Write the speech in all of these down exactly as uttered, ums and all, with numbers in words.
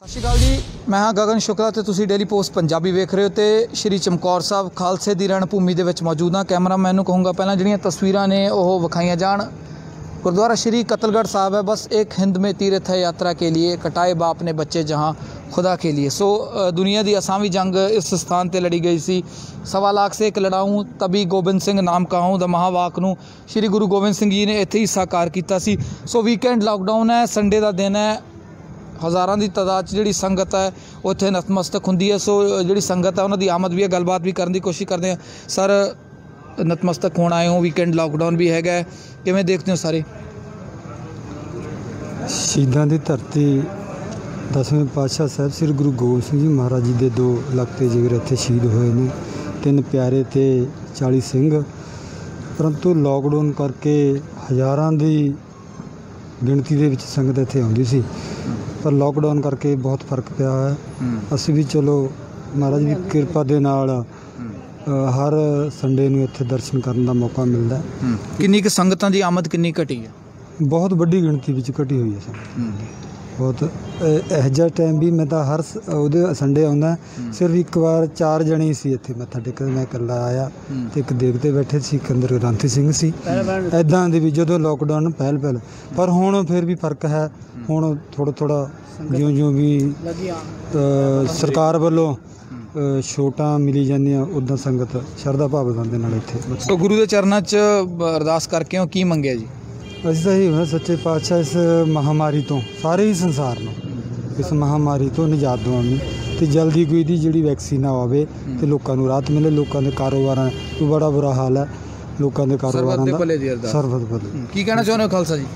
सत श्री अकाल जी, मैं हाँ गगन शुक्ला तो तुसी डेली पोस्ट पंजाबी वेख रहे हो। तो श्री चमकौर साहब खालसे की रणभूमि के मौजूद हाँ। कैमरा मैनू कहूँगा पहला जड़ियाँ तस्वीरां ने वो विखाइया जान। गुरुद्वारा श्री कतलगढ़ साहब है, बस एक हिंद में तीर्थ है यात्रा के लिए, कटाए बाप ने बच्चे जहाँ खुदा के लिए। सो दुनिया की असावी जंग इस स्थान पर लड़ी गई सी। सवा लाख से एक लड़ाऊँ तभी गोबिंद सिंह नाम कहाऊँ द महावाक नूं श्री गुरु गोबिंद सिंह जी ने इत्थे ही साकार कीता सी। सो वीकेंड लॉकडाउन है, संडे का दिन है, हज़ारों की तादाद जी संगत है उत्थे नतमस्तक होंदी है। सो जी संगत है उन्होंने आमद भी है, गलबात भी करने की कोशिश करते हैं। सर नतमस्तक होना आए हो, वीकेंड लॉकडाउन भी हैगा, किवें देखते हो सारे? शहीदां दी धरती दसवें पातशाह साहब श्री गुरु गोबिंद सिंह जी महाराज जी के दो लगते जिगर इत्थे शहीद होए ने, तीन प्यारे ते चालीस सिंह। परंतु लॉकडाउन करके हज़ारों की गिणती दे विच संगत इत्थे आउंदी सी, पर लॉकडाउन करके बहुत फर्क पिया है। असीं भी चलो महाराज की किरपा दे नाल हर संडे नूं इत्थे दर्शन करन दा मौका मिलदा है। किन्नी क संगतां दी आमद किन्नी घटी है? बहुत वड्डी गिणती विच घटी हुई है सर, बहुत। यह जिहा टाइम भी मैं तो हर वो संडे आउंदा, सिर्फ एक बार चार जने ही सी इत्थे मत्था टेकन, मैं इकल्ला आया तो एक देखते बैठे सी कंदर ग्रंथी सिंह सी। इदां दी भी जो लॉकडाउन पहल पहल, पर हुण फिर भी फर्क है। हुण थोड़ा थोड़ा ज्यों ज्यों भी सरकार वालों ਛੋਟਾਂ मिली ਜਾਂਦੀਆਂ उदा संगत ਸ਼ਰਧਾ ਭਾਵਨਾ ਦੇ ਨਾਲ ਇੱਥੇ ਸੋ ਗੁਰੂ ਦੇ ਚਰਨਾਂ 'ਚ ਅਰਦਾਸ ਕਰਕੇ ਉਹ ਕੀ ਮੰਗਿਆ ਜੀ? ਅਸੀਂ ਤਾਂ ਇਹ ਸੱਚੇ ਪਾਤਸ਼ਾਹ ਇਸ ਮਹਾਮਾਰੀ ਤੋਂ, ਸਾਰੇ ਹੀ ਸੰਸਾਰ ਨੂੰ ਇਸ ਮਹਾਮਾਰੀ ਤੋਂ ਨਿਜਾਤ ਦਿਵਾਉਣੀ ਤੇ ਜਲਦੀ ਕੋਈ ਦੀ ਜਿਹੜੀ ਵੈਕਸੀਨ ਆਵੇ ਤੇ ਲੋਕਾਂ ਨੂੰ ਰਾਹਤ ਮਿਲੇ। ਲੋਕਾਂ ਦੇ ਕਾਰੋਬਾਰਾਂ ਤੋਂ ਬੜਾ ਬੁਰਾ ਹਾਲ ਹੈ, ਲੋਕਾਂ ਦੇ ਕਾਰੋਬਾਰਾਂ ਦਾ ਸਰਬਤ ਭਲੇ। ਕੀ ਕਹਿਣਾ ਚਾਹੁੰਦੇ ਹੋ ਖਾਲਸਾ ਜੀ?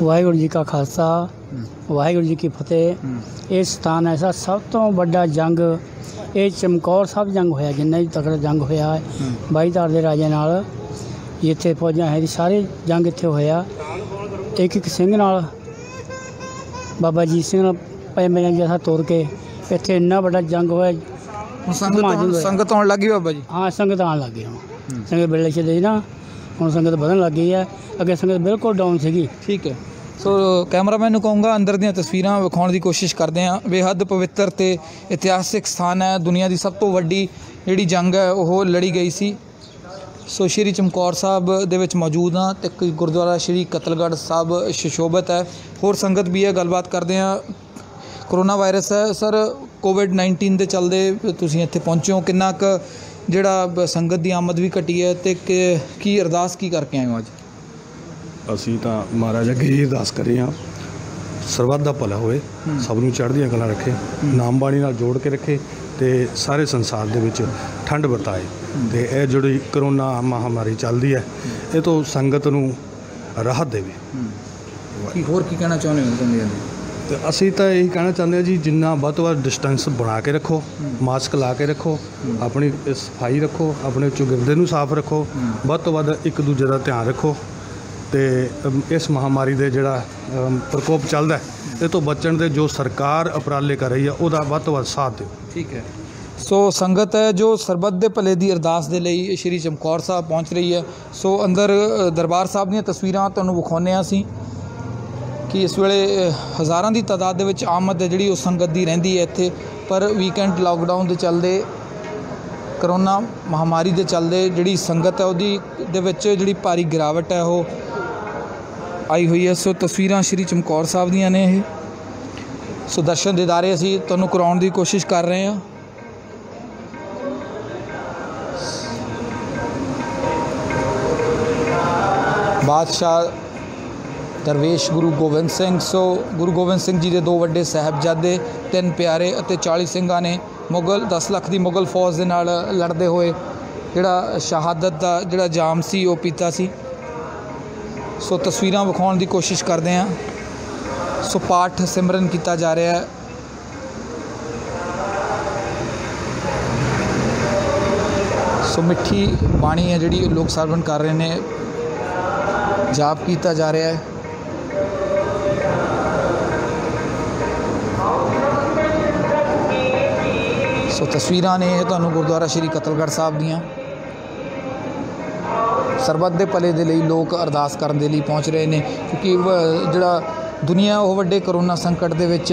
ਵਾਹਿਗੁਰੂ जी का खालसा, वाहगुरू जी की फतेह। ये स्थान ऐसा सब तो बड़ा जंग ये चमकौर साहब जंग होया, जिन्ना भी तगड़ा जंग होया बाईधार के राजे नाल, जिथे फौजा है सारे जंग इत्थे होया। एक एक सिंह नाल बाबा अजीत सिंह पै मेरा जैसा तोड़ के इत्थे इन्ना बड़ा जंग होया। संगत आउण लग गई बाबा जी? हाँ संगत आउण लग गई, संगत बेले चले ना, हुण संगत बदन लग गई है, अगे संगत बिल्कुल डाउन सीगी। ठीक है, सो कैमरामैन नूं कहूँगा अंदर दियां तस्वीरां विखाउण दी कोशिश करदे आं। बेहद पवित्र ते इतिहासिक स्थान है, दुनिया दी सब तो वड्डी जिहड़ी जंग है ओह लड़ी गई सी। सो श्री चमकौर साहब दे विच मौजूद हाँ ते गुरुद्वारा श्री कतलगढ़ साहब सुशोभित है, होर संगत भी है, गलबात करदे आं। कोरोना वायरस है सर, कोविड नाइनटीन के चलते तुसीं इत्थे पहुँचे हो, किन्ना क जिहड़ा संगत की आमद भी घटी है तो की अरदास की करके आए हो अज? असी तो महाराज अगे ही अरदास करे हाँ, सरबत का भला होए, सबनों चढ़दियां कला रखे, नाम बाणी नाल जोड़ के रखे तो सारे संसार दे विच ठंड बरताए। तो यह जिहड़ी करोना महामारी चलती है ये तो संगत नूं राहत देवे। होर की कहना चाहुंदे हो? तो असी तो यही कहना चाहते हैं जी, जिन्ना वध तो वध डिस्टेंस बना के रखो, मास्क ला के रखो, अपनी सफाई रखो, अपने चौगिरदे नूं साफ रखो, वध तो वध एक दूजे का ध्यान रखो। तो इस महामारी दे जिहड़ा प्रकोप चलता है ये तो बचण दे जो सरकार उपराले कर रही है उहदा वध तो वध साथ दिओ। ठीक है, सो संगत है जो सरबत दे भले की अरदास दे लई श्री चमकौर साहब पहुँच रही है। सो अंदर दरबार साहब दीयां तस्वीरां तुहानूं विखाउने असीं कि इस वेले हज़ारों की तादाद में आमद है जी संगत की रही है इत्थे, पर वीकेंड लॉकडाउन के चलते करोना महामारी के चलते जी संगत है वो जी भारी गिरावट है वो आई हुई है। सो तस्वीरां श्री चमकौर साहब दियां ने। सो दर्शन दीदारे असीं तुहानूं कराउण दी कोशिश कर रहे हैं। बादशाह दरवेश गुरु गोबिंद सिंह, सो गुरु गोबिंद सिंह जी के दो वड्डे साहबजादे, तीन प्यारे और चाली सिंघां ने मुगल दस लख की मुगल फौज के नाल लड़ते हुए जिहड़ा शहादत का जिहड़ा जाम सी वो पीता सी। सो तस्वीरां विखाउण की कोशिश करते हैं। सो पाठ सिमरन किया जा रहा है। सो मिठी बाणी है जिहड़ी लोग सरवण कर रहे हैं, जाप किया जा रहा है। सो तस्वीरां ने तुहानूं गुरुद्वारा श्री कतलगढ़ साहब दियां। सरबत दे भले दे लई लोग अरदास करन दे लई पहुँच रहे हैं, क्योंकि जिहड़ा दुनिया वो वड्डे करोना संकट दे विच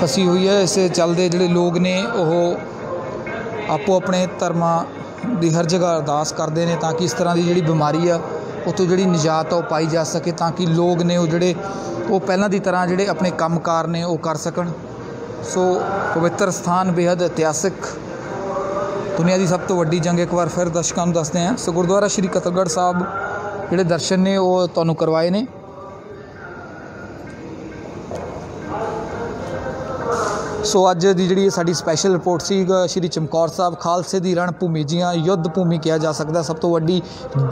फसी हुई है। इस चलते जोड़े लोग ने वह आपो अपने धर्मां दी हर जगह अरदास करते हैं ताकि इस तरह की जी बीमारी आ उतो जी निजात आ पाई जा सके, ताकि लोग ने जोड़े वो पहलों की तरह जोड़े अपने कामकार ने वो कर सकन। सो पवित्र स्थान बेहद इतिहासिक, दुनिया की सब तो वड्डी जंग एक बार फिर दर्शकों को दसते हैं। सो गुरुद्वारा श्री कतलगढ़ साहब जोड़े दर्शन ने वो तुहानूं करवाए ने। सो अज की जी साडी स्पैशल रिपोर्ट सी श्री चमकौर साहब, खालसे की रण भूमि जियां युद्ध भूमि कहा जा सकता, सब तो वड्डी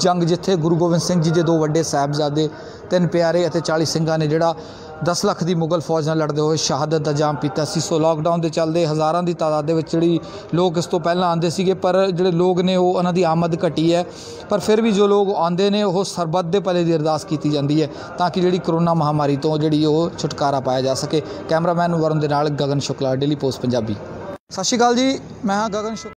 जंग जिथे गुरु गोबिंद सिंह जी के दो वड्डे साहबजादे तीन प्यारे और चालीस सिंघां ने जोड़ा दस लख की मुगल फौज नाल लड़ते हुए शहादत का जाम पीता सी। सो लॉकडाउन के चलते हज़ारों की तादाद में जी लोग इस तो पहला आते थे, पर जोड़े लोग ने वो उन्हों की आमद घटी है, पर फिर भी जो लोग आते हैं वो सरबत के भले की अरदास की जाती है ताकि जी कोरोना महामारी तो जी छुटकारा पाया जा सके। कैमरामैन वरुण के नाल गगन शुक्ला, डेली पोस्ट पंजाबी। सत श्री अकाल जी, मैं हाँ गगन शुक्ला।